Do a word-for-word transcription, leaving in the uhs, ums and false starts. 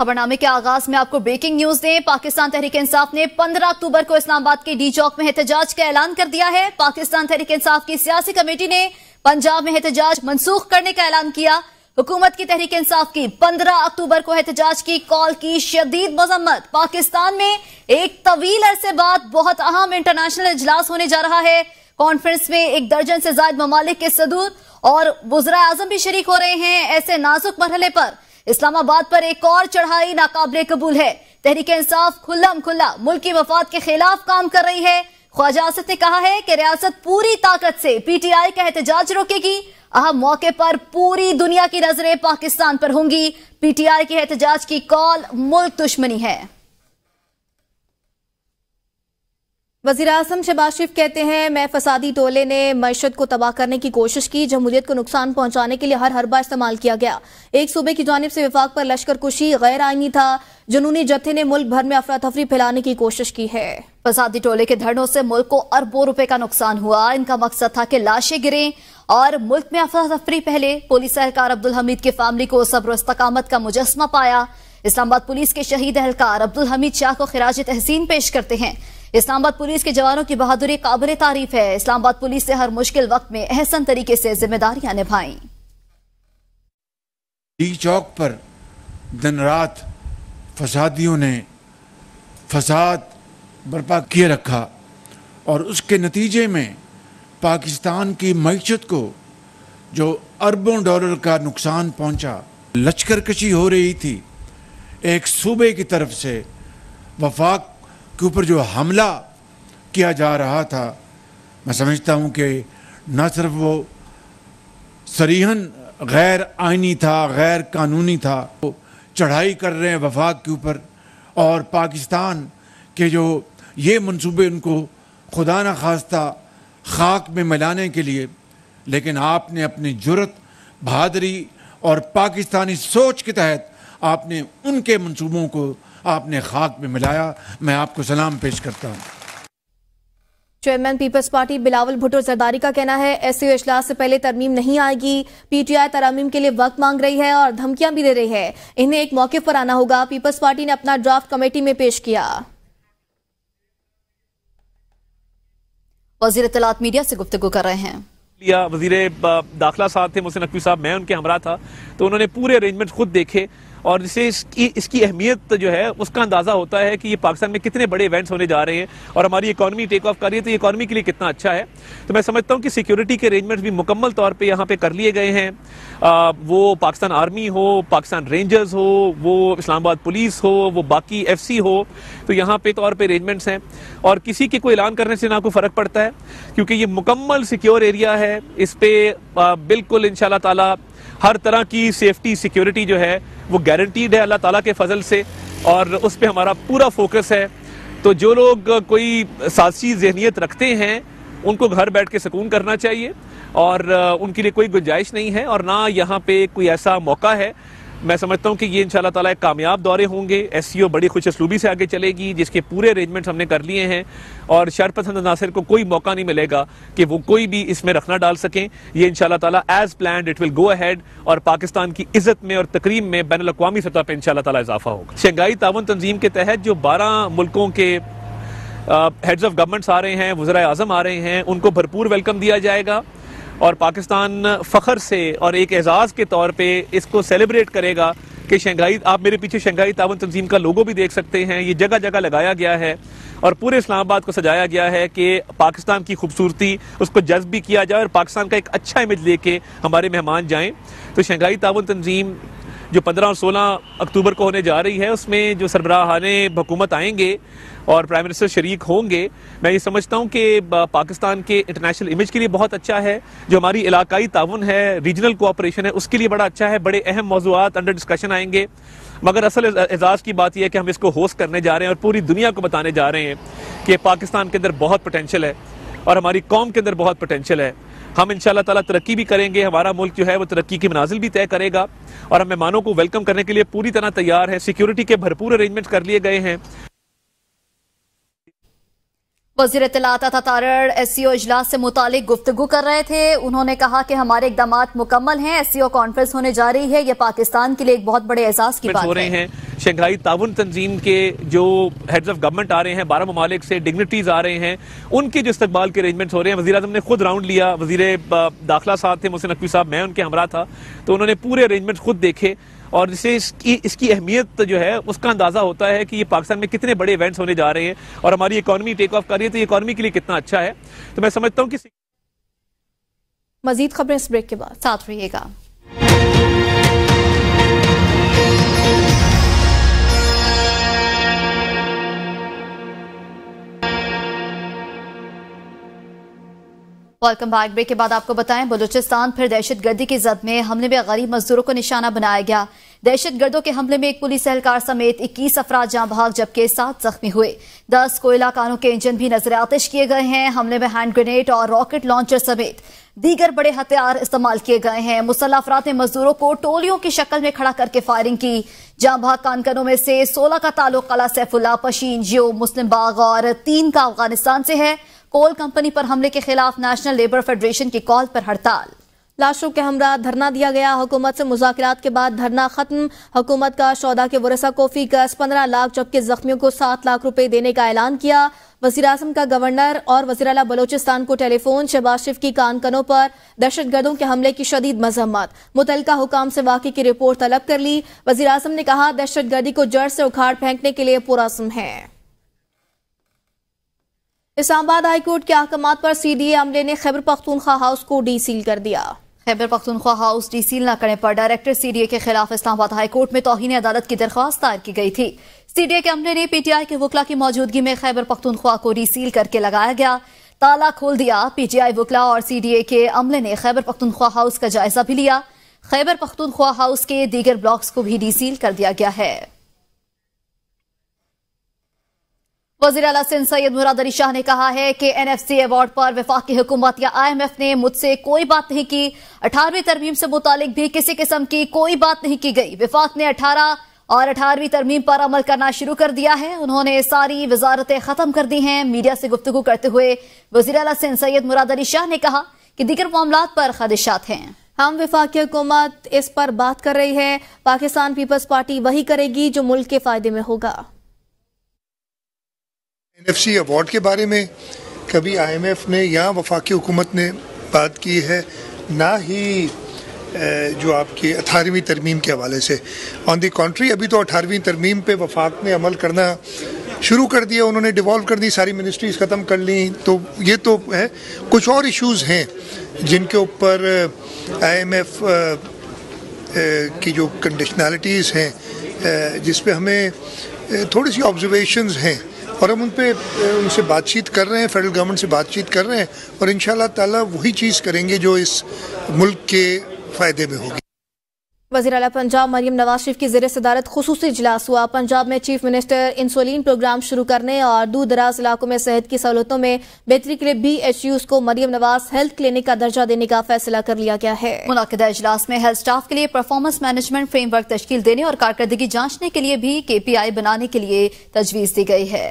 खबरनामे के आगाज में आपको ब्रेकिंग न्यूज दें। पाकिस्तान तहरीक इंसाफ ने पंद्रह अक्टूबर को इस्लामाबाद के डी चौक में एहतजाज का ऐलान कर दिया है। पाकिस्तान तहरीक इंसाफ की सियासी कमेटी ने पंजाब में एहतजाज मंसूख करने का ऐलान किया। हुकूमत की तहरीक इंसाफ की पंद्रह अक्टूबर को एहतजाज की कॉल की शदीद मजम्मत। पाकिस्तान में एक तवील अरसे बाद बहुत अहम इंटरनेशनल इजलास होने जा रहा है। कॉन्फ्रेंस में एक दर्जन से ज्यादा ममालिक के सदूर और वज़ीरे आज़म भी शरीक हो रहे हैं। ऐसे नाजुक मरहले पर इस्लामाबाद पर एक और चढ़ाई नाकाबिले कबूल है। तहरीक इंसाफ खुल्लम खुल्ला मुल्क की मफाद के खिलाफ काम कर रही है। ख्वाजा आसिफ ने कहा है कि रियासत पूरी ताकत से पीटीआई का एहतजाज रोकेगी। अहम मौके पर पूरी दुनिया की नजरें पाकिस्तान पर होंगी। पीटीआई के एहतजाज की कॉल मुल्क दुश्मनी है। वज़ीर आज़म शहबाज़ शरीफ़ कहते हैं, मैं फसादी टोले ने मईशत को तबाह करने की कोशिश की। जमहूरियत को नुकसान पहुंचाने के लिए हर हरबा इस्तेमाल किया गया। एक सूबे की जानिब से विफाक पर लश्कर कुशी गैर आइनी था। जुनूनी जत्थे ने मुल्क भर में अफरा तफरी फैलाने की कोशिश की है। फसादी टोले के धरनों से मुल्क को अरबों रुपए का नुकसान हुआ। इनका मकसद था कि लाशें गिरें और मुल्क में अफरा तफरी फैले। पुलिस एहलकार अब्दुल हमीद की फैमिली को सब्र इस्तकामत का मुजस्मा पाया। इस्लामाबाद पुलिस के शहीद एहलकार अब्दुल हमीद शाह को खिराज तहसीन पेश करते हैं। इस्लामाबाद पुलिस के जवानों की बहादुरी काबिल तारीफ है। इस्लामाबाद पुलिस से हर मुश्किल वक्त में एहसन तरीके से जिम्मेदारियां निभाई। डी चौक पर दिन रात फसादियों ने फसाद बर्पा किए रखा और उसके नतीजे में पाकिस्तान की मईशत को जो अरबों डॉलर का नुकसान पहुंचा। लश्करकशी हो रही थी एक सूबे की तरफ से। वफाक के ऊपर जो हमला किया जा रहा था, मैं समझता हूँ कि न सिर्फ वो सरीहन गैर आइनी था, गैर कानूनी था। वो चढ़ाई कर रहे हैं वफाक के ऊपर और पाकिस्तान के जो ये मनसूबे उनको खुदा न खास्ता खाक में मिलाने के लिए। लेकिन आपने अपनी जुर्रत, बहादुरी और पाकिस्तानी सोच के तहत आपने उनके मनसूबों को आपने खाक में मिलाया। मैं आपको सलाम पेश करता हूँ। Chairman peoples party Bilawal Bhutto Zardari का कहना है, एसओ इजलास से पहले तरमीम नहीं आएगी। पीटीआई तरमीम के लिए वक्त मांग रही है और धमकियां भी दे रही है। इन्हें एक मौके पर आना होगा। पीपल्स पार्टी ने अपना ड्राफ्ट कमेटी में पेश किया। वज़ीर इत्तलात मीडिया से गुफ्तगू कर रहे हैं। लिया वज़ीरे दाखिला साहब थे, मुहसिन नकवी साहब, मैं उनके हमरा था, तो उन्होंने पूरे अरेंजमेंट खुद देखे और जिससे इसकी इसकी अहमियत जो है उसका अंदाज़ा होता है कि ये पाकिस्तान में कितने बड़े इवेंट्स होने जा रहे हैं और हमारी इकॉनमी टेक ऑफ कर रही है, तो ये इकॉनमी के लिए कितना अच्छा है। तो मैं समझता हूँ कि सिक्योरिटी के अरेंजमेंट्स भी मुकम्मल तौर पे यहाँ पे कर लिए गए हैं। आ, वो पाकिस्तान आर्मी हो, पाकिस्तान रेंजर्स हो, वो इस्लामाबाद पुलिस हो, वो बाकी एफ सी हो, तो यहाँ पे तौर पर अरेंजमेंट्स हैं और किसी के कोई ऐलान करने से ना कोई फ़र्क पड़ता है क्योंकि ये मुकम्मल सिक्योर एरिया है। इस पर बिल्कुल इंशाल्लाह ताला हर तरह की सेफ्टी सिक्योरिटी जो है वो गारंटीड है अल्लाह ताला के फजल से और उस पर हमारा पूरा फोकस है। तो जो लोग कोई सासी जहनीत रखते हैं उनको घर बैठ के सुकून करना चाहिए और उनके लिए कोई गुंजाइश नहीं है और ना यहाँ पे कोई ऐसा मौका है। मैं समझता हूँ कि ये इंशाल्लाह ताला एक कामयाब दौरे होंगे। एससीओ बड़ी खुशअस्लूबी से आगे चलेगी जिसके पूरे अरेंजमेंट्स हमने कर लिए हैं और शर पसंद नासिर को कोई मौका नहीं मिलेगा कि वो कोई भी इसमें रखना डाल सकें। ये इंशाल्लाह ताला as planned it will go ahead और पाकिस्तान की इज्जत में और तकरीम में बैनुल अक़वामी सतह पर इंशाल्लाह ताला इजाफा होगा। शंघाई तावन तंजीम के तहत जो बारह मुल्कों के हेड्स ऑफ गवर्नमेंट्स आ रहे हैं, वज़ीरे आज़म आ रहे हैं, उनको भरपूर वेलकम दिया जाएगा और पाकिस्तान फ़ख्र से और एक एजाज़ के तौर पे इसको सेलिब्रेट करेगा कि शंघाई, आप मेरे पीछे शंघाई तावन तंजीम का लोगो भी देख सकते हैं, ये जगह जगह लगाया गया है और पूरे इस्लामाबाद को सजाया गया है कि पाकिस्तान की खूबसूरती उसको जज्ब भी किया जाए और पाकिस्तान का एक अच्छा इमेज लेके हमारे मेहमान जाएँ। तो शंघाई तावन तंजीम जो पंद्रह और सोलह अक्टूबर को होने जा रही है उसमें जो सरबराहाने हुकूमत आएंगे और प्राइम मिनिस्टर शरीक होंगे, मैं ये समझता हूँ कि पाकिस्तान के इंटरनेशनल इमेज के लिए बहुत अच्छा है। जो हमारी इलाकाई ताउन है, रीजनल कोऑपरेशन है, उसके लिए बड़ा अच्छा है। बड़े अहम मौजूआत अंडर डिस्कशन आएंगे मगर असल एजाज़ की बात यह है कि हम इसको होस्ट करने जा रहे हैं और पूरी दुनिया को बताने जा रहे हैं कि पाकिस्तान के अंदर बहुत पोटेंशल है और हमारी कौम के अंदर बहुत पोटेंशल है। हम इंशाल्लाह ताला तरक्की भी करेंगे, हमारा मुल्क जो है वो तरक्की की मनाजिल भी तय करेगा और हम मेहमानों को वेलकम करने के लिए पूरी तरह तैयार है। सिक्योरिटी के भरपूर अरेंजमेंट कर लिए गए हैं। वज़ीर इत्तलात तारड़ एससीओ इजलास से मुतालिक गुफ्तगू कर रहे थे। उन्होंने कहा कि हमारे इकदाम मुकम्मल हैं। एससीओ कॉन्फ्रेंस होने जा रही है, यह पाकिस्तान के लिए एक बहुत बड़े एहसास की बात हो रहे हैं। शंघाई तावन तंजीम के जो हेड्स ऑफ गवर्नमेंट आ रहे हैं, बारह ममालिक से डिग्निटीज़ आ रहे हैं, उनके जो इस्तकबाल के अरेंजमेंट्स हो रहे हैं। वज़ीर आज़म ने खुद राउंड लिया, वज़ीर दाखिला साहब थे, मोहसिन नकवी साहब, मैं उनके हमरा था, तो उन्होंने पूरे अरेंजमेंट्स खुद देखे और जिससे इसकी इसकी अहमियत जो है उसका अंदाज़ा होता है कि ये पाकिस्तान में कितने बड़े इवेंट्स होने जा रहे हैं और हमारी इकॉनमी टेक ऑफ कर रही है, तो ये इकॉनमी के लिए कितना अच्छा है। तो मैं समझता हूँ कि मज़ीद खबरें इस ब्रेक के बाद साथ रहिएगा। Welcome back. ब्रेक के बाद आपको बताएं, बलूचिस्तान फिर दहशतगर्दी की जद में हमले में गरीब मजदूरों को निशाना बनाया गया। दहशतगर्दों के हमले में एक पुलिस एहलकार समेत इक्कीस अफराद जाँ भाग जबकि सात जख्मी हुए। दस कोयला कानों के इंजन भी नजर आतिश किए गए हैं। हमले में हैंड ग्रेनेड और रॉकेट लॉन्चर समेत दीगर बड़े हथियार इस्तेमाल किए गए हैं। मुसल्ह अफराद ने मजदूरों को टोलियों की शक्ल में खड़ा करके फायरिंग की। जाँ भाग कानकनों में से सोलह का ताल्लुक कला सैफुल्ला, पशीन, जियो, मुस्लिम बाग और तीन का अफगानिस्तान से है। कोल कंपनी पर हमले के खिलाफ नेशनल लेबर फेडरेशन की कॉल पर हड़ताल। लाशों के हमरा धरना दिया गया। हुकूमत से मुज़ाकरात के बाद धरना खत्म। हुकूमत का शौदा के वरसा को फीकस पंद्रह लाख जबकि जख्मियों को सात लाख रुपए देने का ऐलान किया। वज़ीर-ए-आज़म का गवर्नर और वज़ीर-ए-आला बलोचिस्तान को टेलीफोन। शहबाज़ शरीफ़ की कानकनों पर दहशतगर्दों के हमले की शदीद मजम्मत। मुतल्लिका हुकाम से वाक़े की रिपोर्ट तलब कर ली। वज़ीर-ए-आज़म ने कहा दहशतगर्दी को जड़ से उखाड़ फेंकने के लिए पुरअज़्म है। इस्लामाबाद हाई कोर्ट के अहकाम पर सीडीए अमले ने खैबर पख्तूनख्वा हाउस को डी सील कर दिया। Khyber Pakhtunkhwa house deseal न करने पर डायरेक्टर सीडीए के खिलाफ इस्लामाबाद हाई कोर्ट में तौहीन अदालत की दरख्वास्त दायर की गई थी। सीडीए के अमले ने पीटीआई के वकला की मौजूदगी में खैबर पख्तूनख्वा को डी सील करके लगाया गया, ताला खोल दिया। पीटीआई वकला और सीडीए के अमले ने खैबर पख्तूनख्वा हाउस का जायजा भी लिया। खैबर पख्तूनख्वा हाउस के दीगर ब्लॉक्स को भी डी सील कर दिया गया है। वज़ीर आला सिंध सैयद मुराद अली शाह ने कहा है कि एनएफसी अवार्ड पर वफाकी हुकूमत या आईएमएफ ने मुझसे कोई बात नहीं की। अठारहवीं तरमीम से मुतालिक भी किसी किस्म की कोई बात नहीं की गई। वफाक ने अठारह और अठारहवीं तरमीम पर अमल करना शुरू कर दिया है। उन्होंने सारी वजारतें खत्म कर दी हैं। मीडिया से गुफ्तगू करते हुए वज़ीर आला सिंध सैयद मुराद अली शाह ने कहा कि दीगर मामलात पर खदशात हैं। हम वफाकी हुकूमत इस पर बात कर रही है। पाकिस्तान पीपल्स पार्टी वही करेगी जो मुल्क के फायदे में होगा। एनएफसी अवार्ड के बारे में कभी आईएमएफ ने या वफाकी हुकूमत ने बात की है, ना ही जो आपकी अठारहवीं तरमीम के हवाले से। ऑन दी कंट्री, अभी तो अठारहवीं तरमीम पे वफाक ने अमल करना शुरू कर दिया। उन्होंने डिवॉल्व कर दी, सारी मिनिस्ट्रीज़ ख़त्म कर ली। तो ये तो है, कुछ और इश्यूज़ हैं जिनके ऊपर आईएमएफ की जो कंडीशनलिटीज़ हैं जिस पे हमें थोड़ी सी ऑब्जर्वेशंस हैं और हम उन पे उनसे बातचीत कर रहे हैं, फेडरल गवर्नमेंट से बातचीत कर रहे हैं और इंशाल्लाह ताला वही चीज़ करेंगे जो इस मुल्क के फ़ायदे में होगी। वज़ीर आला पंजाब मरियम नवाज शरीफ की ज़ेरे सदारत खुसूसी इजलास हुआ। पंजाब में चीफ मिनिस्टर इंसुलिन प्रोग्राम शुरू करने और दूर दराज इलाकों में सेहत की सहूलतों में बेहतरी के लिए बी एच यूज को मरियम नवाज हेल्थ क्लिनिक का दर्जा देने का फैसला कर लिया गया है। मुनाकिदा इजलास में हेल्थ स्टाफ के लिए परफॉर्मेंस मैनेजमेंट फ्रेमवर्क तश्कील देने और कारकर्दगी जांचने के लिए भी के पी आई बनाने के लिए तजवीज़ दी गई है।